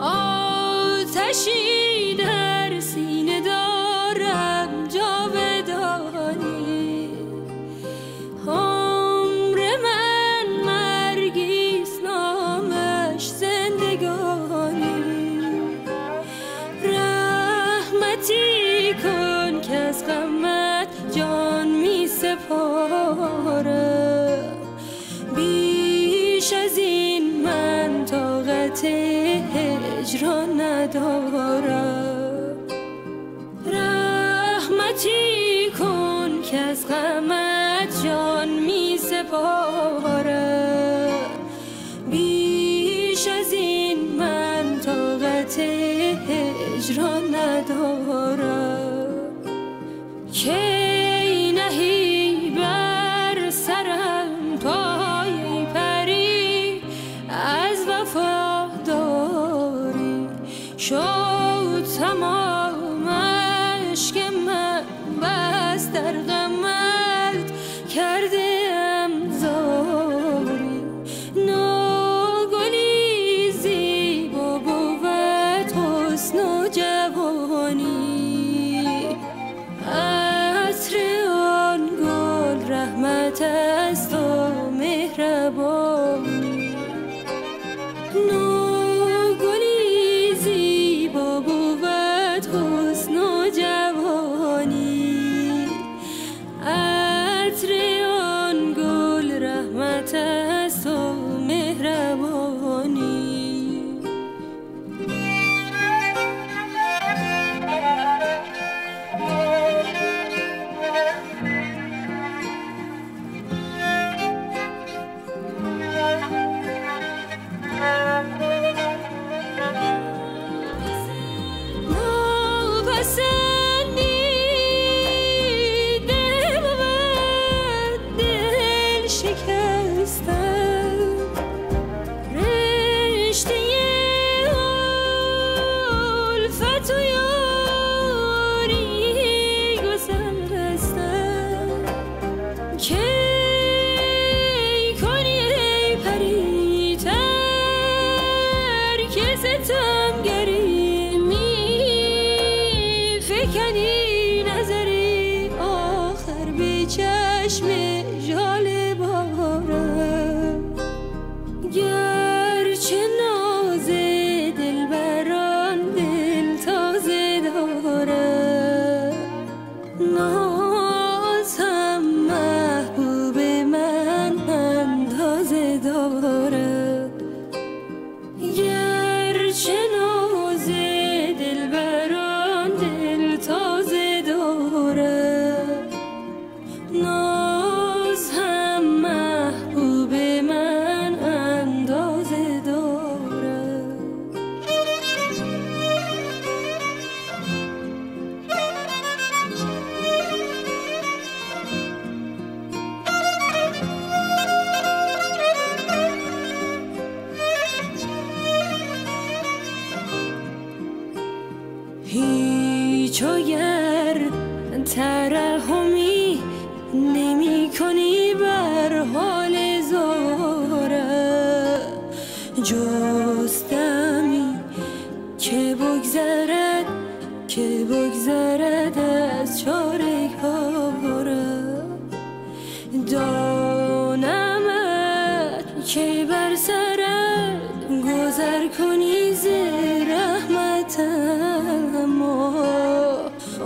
آتشی در سینه دارم جاودانی، عمر من مرگیست نامش زندگانی، رحمتی کن که از غمت جان می سپارم، بیش از این من طاقت هجران ندارم، رحمتی کن که از غمت جان می سپارم، بیش از این من طاقت هجران ندارم، که نهی بر سرم پای پری از وفاداری، شد تمام عشق من بس در غمت کرده ام زاری، ناگلی زیبا بود حسن و جوانی، عطر آن گل رحمت است و مهربانی، کنی نظری آخر به چشم جال بارم، گرچه ناز دل بران دل تازه دارم، ناز هم محبوب من اندازه دارم، گرچه ناز دل بران تازه دارم، ناز هم محبوب من اندازه دارم، چوگر ترحمی نمی کنی بر حال زارم، جستمی که بگذرد از چاره‌کارم، دانمت که بر سرم گذر کنی ز رحمتم،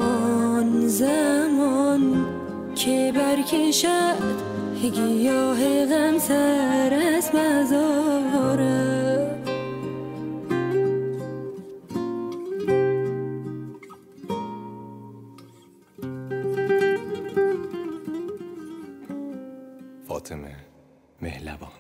آن زمان که برکشد گیاه غم سر از مزارم، فاطمه مهلبان.